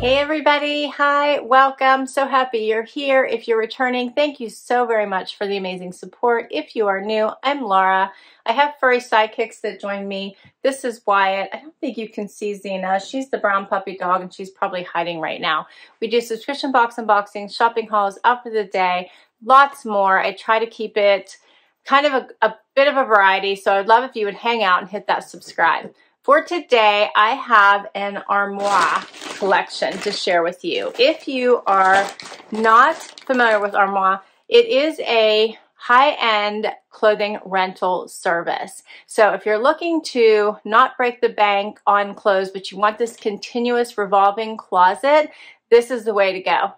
Hey everybody, hi, welcome. So happy you're here. If you're returning, thank you so very much for the amazing support. If you are new, I'm Laura. I have furry sidekicks that join me. This is Wyatt. I don't think you can see Zena. She's the brown puppy dog and she's probably hiding right now. We do subscription box unboxing, shopping hauls, up for the day, lots more. I try to keep it kind of a bit of a variety, so I'd love if you would hang out and hit that subscribe. For today, I have an Armoire collection to share with you. If you are not familiar with Armoire, it is a high-end clothing rental service. So if you're looking to not break the bank on clothes, but you want this continuous revolving closet, this is the way to go.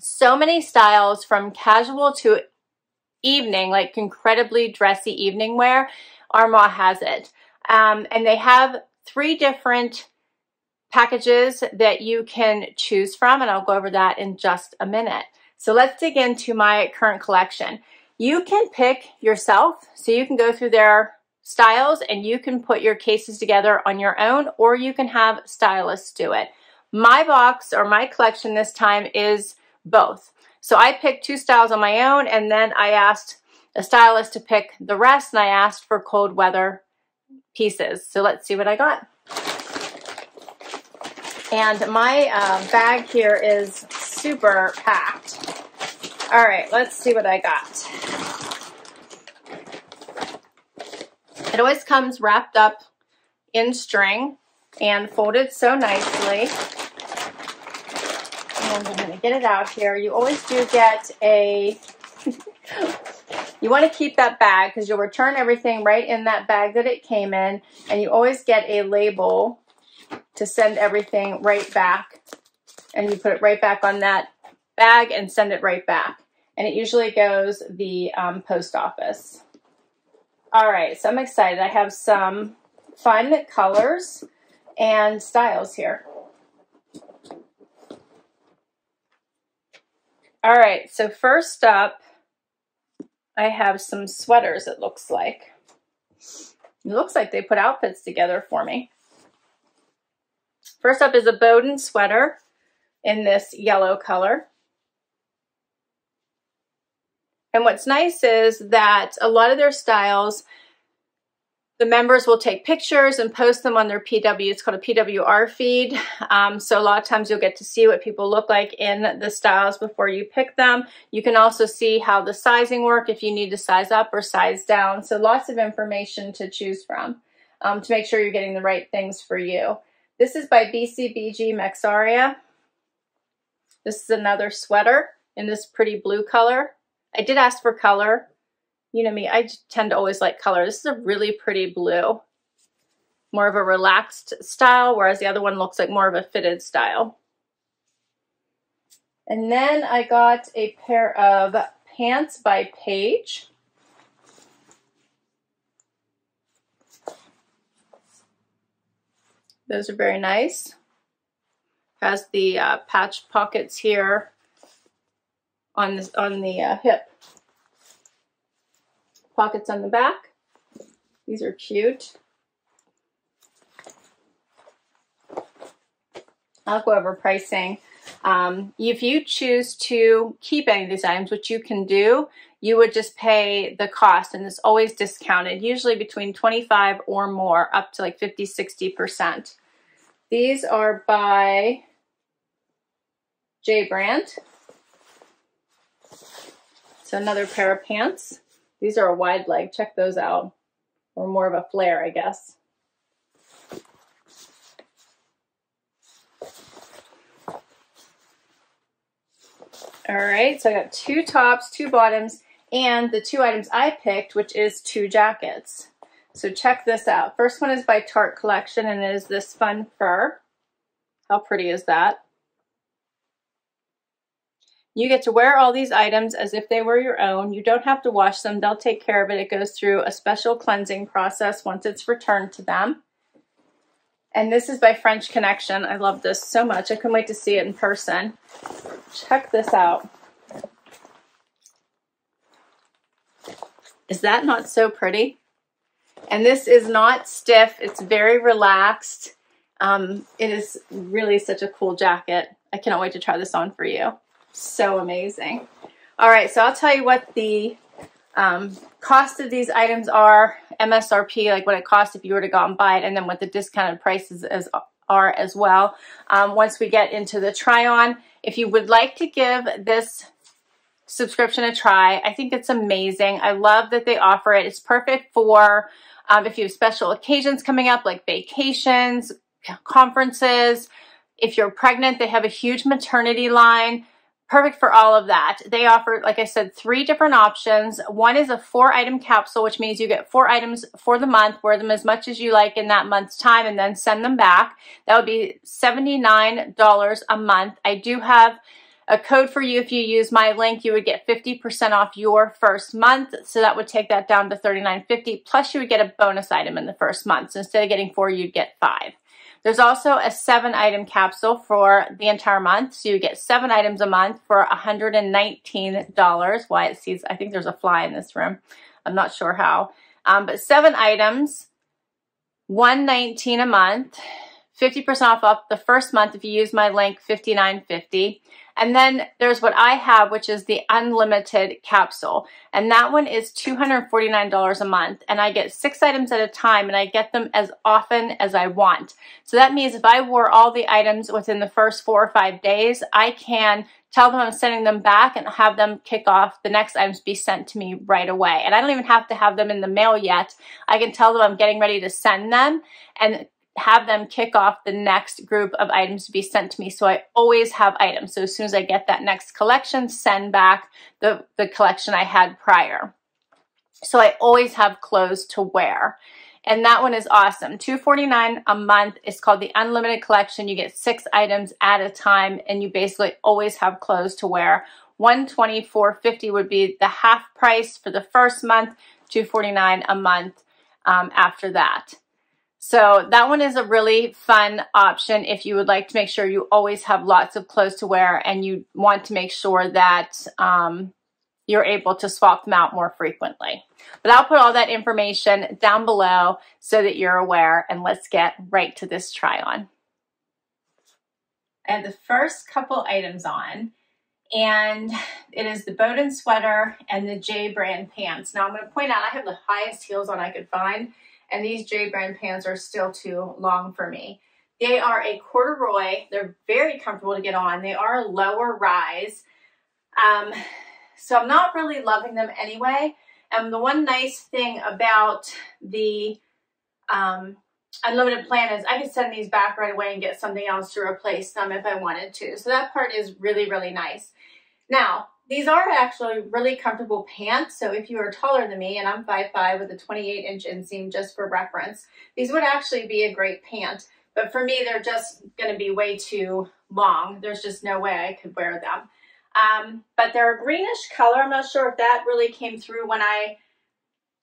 So many styles, from casual to evening, like incredibly dressy evening wear, Armoire has it. And they have three different packages that you can choose from, and I'll go over that in just a minute. So let's dig into my current collection. You can pick yourself, so you can go through their styles and you can put your cases together on your own, or you can have stylists do it. My box, or my collection this time, is both. So I picked two styles on my own, and then I asked a stylist to pick the rest, and I asked for cold weather pieces. So let's see what I got. And my bag here is super packed. All right, let's see what I got. It always comes wrapped up in string and folded so nicely. And I'm gonna get it out here. You always do get a you want to keep that bag because you'll return everything right in that bag that it came in, and you always get a label to send everything right back, and you put it right back on that bag and send it right back, and it usually goes the post office. All right, so I'm excited. I have some fun colors and styles here. All right, so first up, I have some sweaters, it looks like. It looks like they put outfits together for me. First up is a Boden sweater in this yellow color. And what's nice is that a lot of their styles, the members will take pictures and post them on their PW. It's called a PWR feed. So a lot of times you'll get to see what people look like in the styles before you pick them. You can also see how the sizing works, if you need to size up or size down. So lots of information to choose from to make sure you're getting the right things for you. This is by BCBG Maxazria. This is another sweater in this pretty blue color. I did ask for color. You know me, I tend to always like color. This is a really pretty blue, more of a relaxed style, whereas the other one looks like more of a fitted style. And then I got a pair of pants by Paige. Those are very nice. Has the patch pockets here on this, on the hip. Pockets on the back. These are cute. I'll go over pricing. If you choose to keep any of these items, which you can do, you would just pay the cost, and it's always discounted, usually between 25 or more, up to like 50, 60%. These are by J Brand. So another pair of pants. These are a wide leg, check those out, or more of a flare, I guess. All right, so I got two tops, two bottoms, and the two items I picked, which is two jackets. So check this out. First one is by Tart Collection, and it is this fun fur. How pretty is that? You get to wear all these items as if they were your own. You don't have to wash them. They'll take care of it. It goes through a special cleansing process once it's returned to them. And this is by French Connection. I love this so much. I couldn't wait to see it in person. Check this out. Is that not so pretty? And this is not stiff. It's very relaxed. It is really such a cool jacket. I cannot wait to try this on for you. So amazing. All right, so I'll tell you what the cost of these items are, MSRP, like what it costs if you were to go and buy it, and then what the discounted prices are as well. Once we get into the try on, if you would like to give this subscription a try, I think it's amazing. I love that they offer it. It's perfect for if you have special occasions coming up, like vacations, conferences. If you're pregnant, they have a huge maternity line. Perfect for all of that. They offer, like I said, 3 different options. One is a 4-item capsule, which means you get 4 items for the month, wear them as much as you like in that month's time, and then send them back. That would be $79 a month. I do have a code for you. If you use my link, you would get 50% off your first month. So that would take that down to $39.50. Plus you would get a bonus item in the first month. So instead of getting 4, you'd get 5. There's also a 7-item capsule for the entire month. So you get 7 items a month for $119. Why it sees, I think there's a fly in this room. I'm not sure how, but 7 items, $119 a month. 50% off up the first month if you use my link, $59.50. And then there's what I have, which is the unlimited capsule. And that one is $249 a month. And I get 6 items at a time, and I get them as often as I want. So that means if I wore all the items within the first 4 or 5 days, I can tell them I'm sending them back and have them kick off the next items be sent to me right away. And I don't even have to have them in the mail yet. I can tell them I'm getting ready to send them and have them kick off the next group of items to be sent to me. So I always have items. So as soon as I get that next collection, send back the collection I had prior. So I always have clothes to wear. And that one is awesome. $249 a month. It's called the Unlimited Collection. You get 6 items at a time, and you basically always have clothes to wear. $124.50 would be the half price for the first month, $249 a month after that. So that one is a really fun option if you would like to make sure you always have lots of clothes to wear and you want to make sure that you're able to swap them out more frequently. But I'll put all that information down below so that you're aware, and let's get right to this try on. I have the first couple items on, and it is the Boden sweater and the J Brand pants. Now I'm going to point out I have the highest heels on I could find, and these J Brand pants are still too long for me. They are a corduroy. They're very comfortable to get on. They are lower rise. So I'm not really loving them anyway. And the one nice thing about the unlimited plan is I can send these back right away and get something else to replace them if I wanted to. So that part is really, really nice. Now, these are actually really comfortable pants, so if you are taller than me, and I'm 5'5" with a 28-inch inseam just for reference, these would actually be a great pant. But for me, they're just going to be way too long. There's just no way I could wear them. But they're a greenish color. I'm not sure if that really came through when I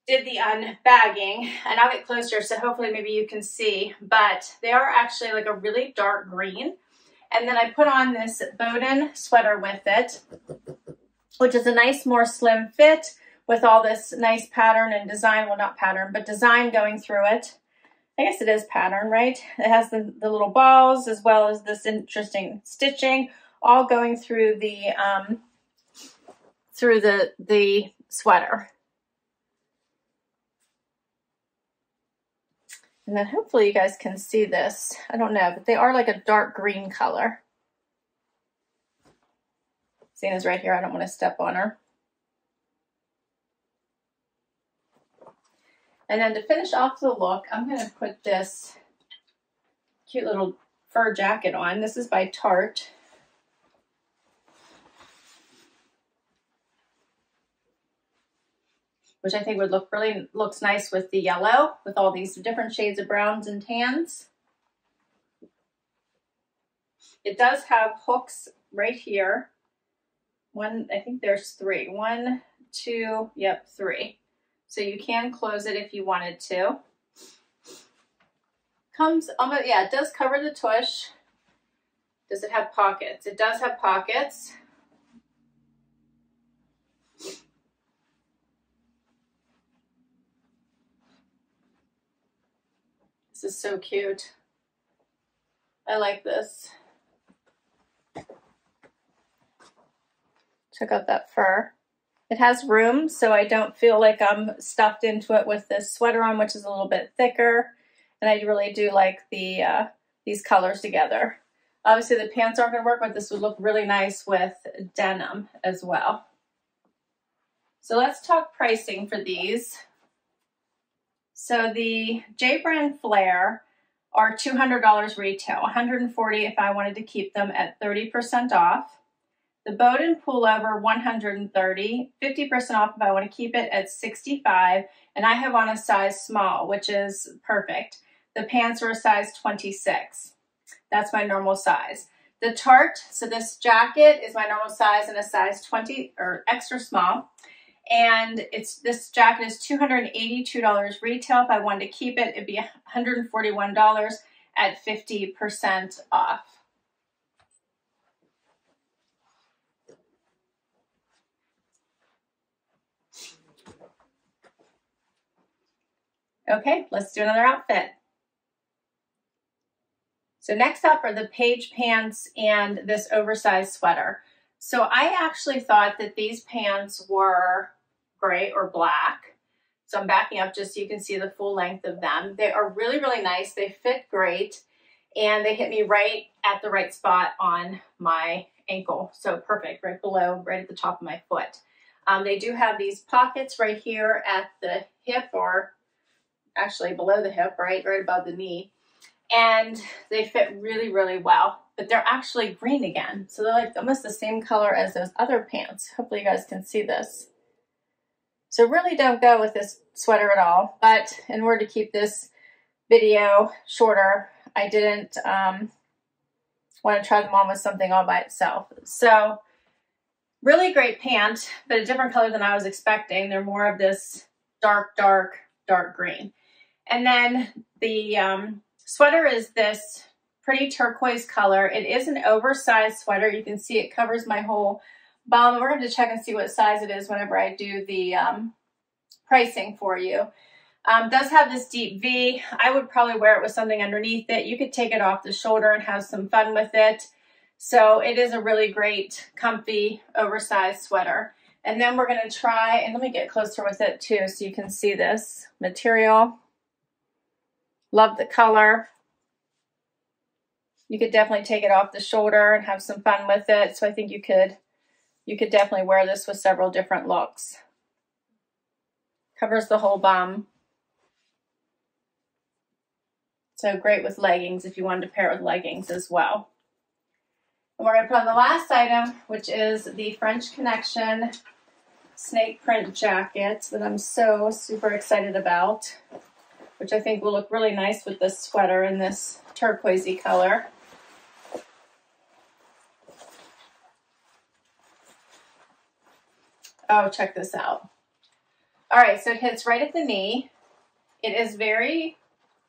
did the unbagging, and I'll get closer, so hopefully maybe you can see. But they are actually like a really dark green. And then I put on this Boden sweater with it, which is a nice, more slim fit with all this nice pattern and design. Well, not pattern, but design going through it. I guess it is pattern, right? It has the little balls as well as this interesting stitching all going through the sweater. And then hopefully you guys can see this. I don't know, but they are like a dark green color. Zana's right here. I don't want to step on her. And then to finish off the look, I'm going to put this cute little fur jacket on. This is by Tart. Which I think would look really, looks nice with the yellow, with all these different shades of browns and tans. It does have hooks right here. One, I think there's 3. 1, 2, yep, 3. So you can close it if you wanted to. Comes almost, yeah, it does cover the tush. Does it have pockets? It does have pockets. This is so cute. I like this. Check out that fur. It has room, so I don't feel like I'm stuffed into it with this sweater on, which is a little bit thicker. And I really do like the these colors together. Obviously the pants aren't gonna work, but this would look really nice with denim as well. So let's talk pricing for these. So the J Brand Flare are $200 retail, $140 if I wanted to keep them at 30% off. The Boden pullover, $130, 50% off if I want to keep it at $65, and I have on a size small, which is perfect. The pants are a size 26. That's my normal size. The Tart, so this jacket is my normal size and a size 20 or extra small. And this jacket is $282 retail. If I wanted to keep it, it'd be $141 at 50% off. Okay, let's do another outfit. So next up are the Paige pants and this oversized sweater. So I actually thought that these pants were gray or black. So I'm backing up just so you can see the full length of them. They are really, really nice. They fit great and they hit me right at the right spot on my ankle. So perfect, right below, right at the top of my foot. They do have these pockets right here at the hip, or actually below the hip, right above the knee, and they fit really, really well, but they're actually green again. So they're like almost the same color as those other pants. Hopefully you guys can see this. So really don't go with this sweater at all, but in order to keep this video shorter, I didn't want to try them on with something all by itself. So really great pant, but a different color than I was expecting. They're more of this dark green. And then the sweater is this pretty turquoise color. It is an oversized sweater. You can see it covers my whole bum. We're going to check and see what size it is whenever I do the pricing for you. Does have this deep V. I would probably wear it with something underneath it. You could take it off the shoulder and have some fun with it. So it is a really great, comfy, oversized sweater. And then we're going to try, and let me get closer with it too so you can see this material. Love the color. You could definitely take it off the shoulder and have some fun with it. So I think you could definitely wear this with several different looks. Covers the whole bum. So great with leggings if you wanted to pair it with leggings as well. And we're going to put on the last item, which is the French Connection snake print jacket that I'm so super excited about, which I think will look really nice with this sweater in this turquoisey color. Oh, check this out. All right, so it hits right at the knee. It is very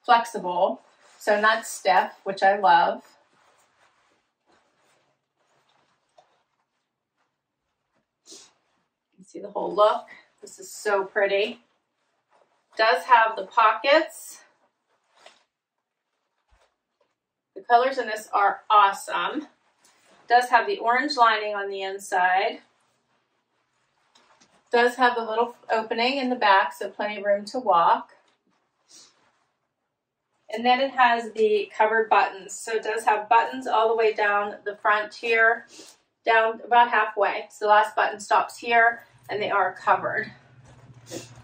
flexible, so not stiff, which I love. See the whole look. This is so pretty. Does have the pockets. The colors in this are awesome. Does have the orange lining on the inside. Does have a little opening in the back, so plenty of room to walk. And then it has the covered buttons. So it does have buttons all the way down the front here, down about halfway. So the last button stops here. And they are covered.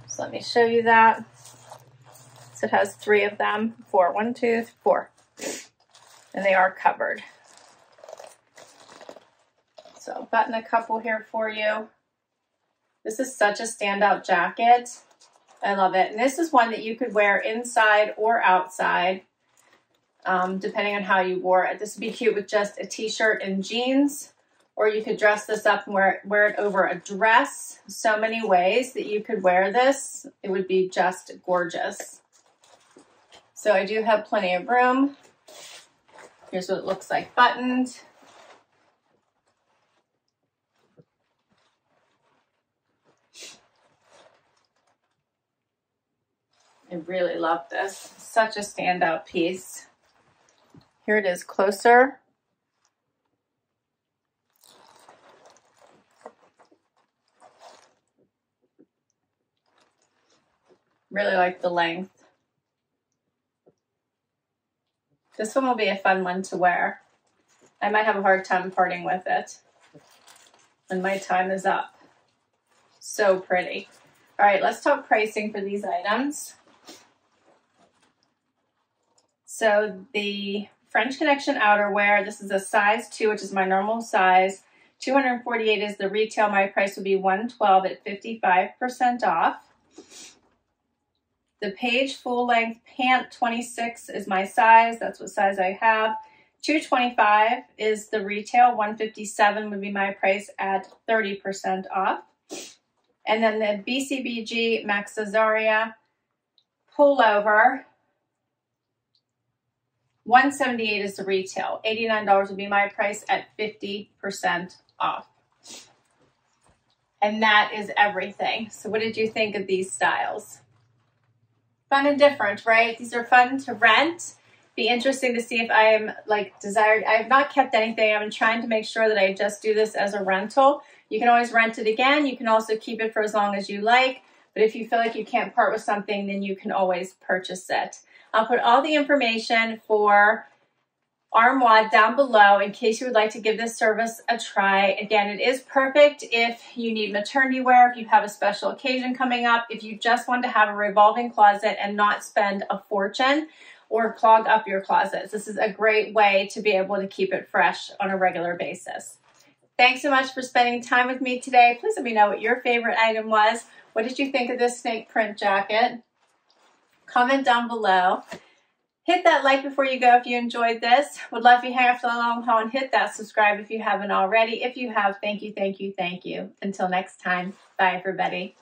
So let me show you that. So it has three of them, four, one, two, three, four, and they are covered. So I'll button a couple here for you. This is such a standout jacket. I love it. And this is one that you could wear inside or outside, depending on how you wore it. This would be cute with just a t-shirt and jeans. Or you could dress this up and wear it over a dress. So many ways that you could wear this. It would be just gorgeous. So I do have plenty of room. Here's what it looks like buttoned. I really love this. Such a standout piece. Here it is closer. Really like the length. This one will be a fun one to wear. I might have a hard time parting with it when my time is up. So pretty. All right, let's talk pricing for these items. So the French Connection outerwear, this is a size 2, which is my normal size. $248 is the retail. My price would be $112 at 55% off. The Paige full-length pant, 26 is my size. That's what size I have. $225 is the retail. $157 would be my price at 30% off. And then the BCBG Maxazria pullover. $178 is the retail. $89 would be my price at 50% off. And that is everything. So what did you think of these styles? Fun and different, right? These are fun to rent. Be interesting to see if I am like desired. I have not kept anything. I've been trying to make sure that I just do this as a rental. You can always rent it again. You can also keep it for as long as you like. But if you feel like you can't part with something, then you can always purchase it. I'll put all the information for Armoire down below in case you would like to give this service a try. Again, it is perfect if you need maternity wear, if you have a special occasion coming up, if you just want to have a revolving closet and not spend a fortune or clog up your closets. This is a great way to be able to keep it fresh on a regular basis. Thanks so much for spending time with me today. Please let me know what your favorite item was. What did you think of this snake print jacket? Comment down below. Hit that like before you go if you enjoyed this. Would love you hang out for the long haul and hit that subscribe if you haven't already. If you have, thank you, thank you, thank you. Until next time, bye everybody.